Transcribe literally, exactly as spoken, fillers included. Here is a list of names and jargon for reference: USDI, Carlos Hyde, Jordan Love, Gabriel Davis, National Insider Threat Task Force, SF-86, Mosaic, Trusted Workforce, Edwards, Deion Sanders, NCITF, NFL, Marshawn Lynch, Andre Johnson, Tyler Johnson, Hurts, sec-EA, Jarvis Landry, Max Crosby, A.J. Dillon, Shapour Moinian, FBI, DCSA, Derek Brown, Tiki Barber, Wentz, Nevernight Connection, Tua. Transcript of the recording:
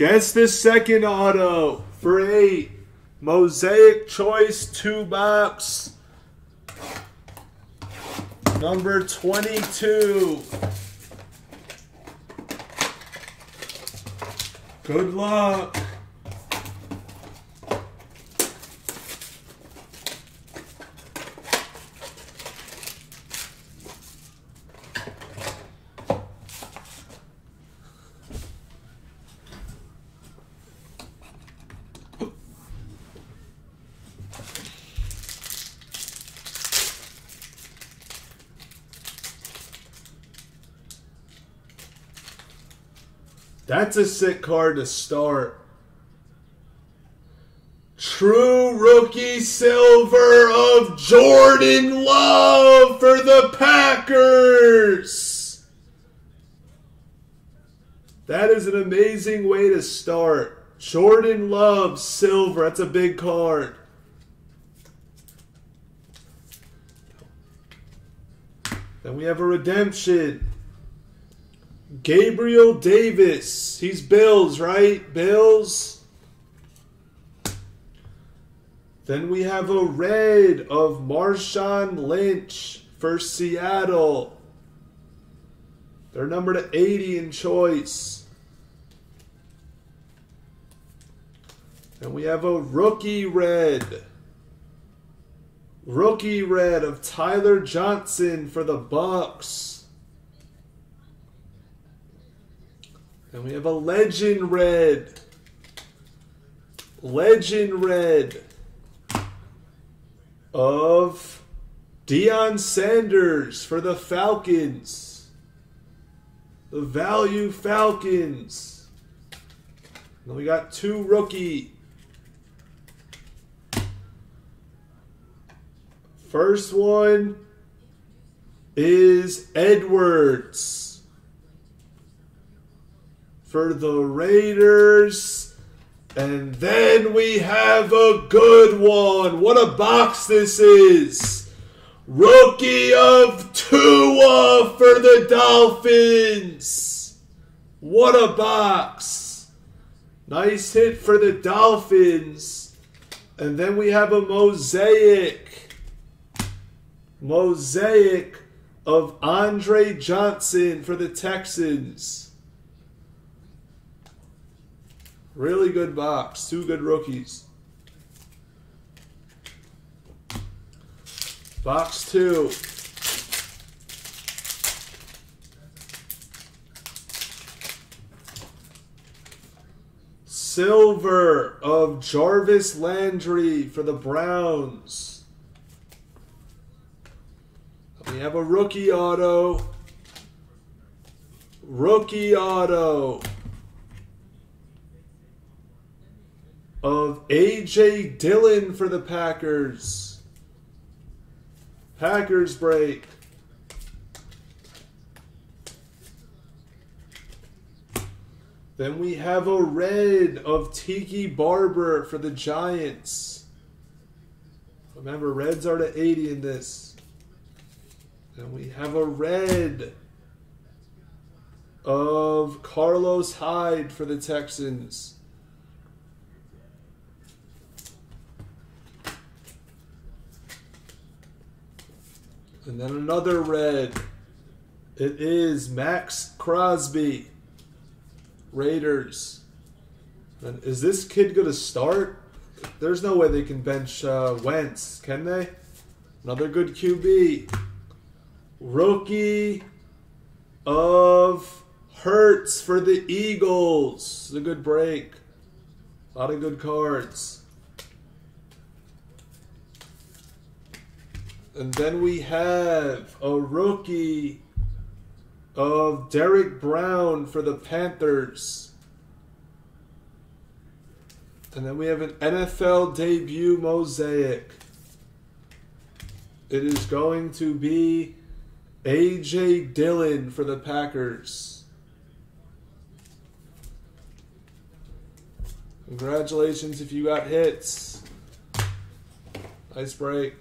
Guess the second auto for eight. Mosaic Choice two box. Number twenty-two. Good luck. That's a sick card to start. True rookie silver of Jordan Love for the Packers. That is an amazing way to start. Jordan Love silver. That's a big card. Then we have a redemption. Gabriel Davis. He's Bills, right? Bills. Then we have a red of Marshawn Lynch for Seattle. They're numbered to eighty in choice. And we have a rookie red. Rookie red of Tyler Johnson for the Bucks. And we have a legend red. Legend red of Deion Sanders for the Falcons. The value Falcons. And we got two rookie. First one is Edwards. For the Raiders. And then we have a good one. What a box this is. Rookie of Tua for the Dolphins. What a box. Nice hit for the Dolphins. And then we have a mosaic. Mosaic of Andre Johnson for the Texans. Really good box. Two good rookies. Box two. Silver of Jarvis Landry for the Browns. We have a rookie auto. Rookie auto. Of A J Dillon for the Packers. Packers break. Then we have a red of Tiki Barber for the Giants. Remember, reds are to eighty in this. Then we have a red of Carlos Hyde for the Texans. And then another red. It is Max Crosby. Raiders. And is this kid going to start? There's no way they can bench uh, Wentz, can they? Another good Q B. Rookie of Hurts for the Eagles. It's a good break. A lot of good cards. And then we have a rookie of Derek Brown for the Panthers. And then we have an N F L debut mosaic. It is going to be A J. Dillon for the Packers. Congratulations if you got hits. Nice break.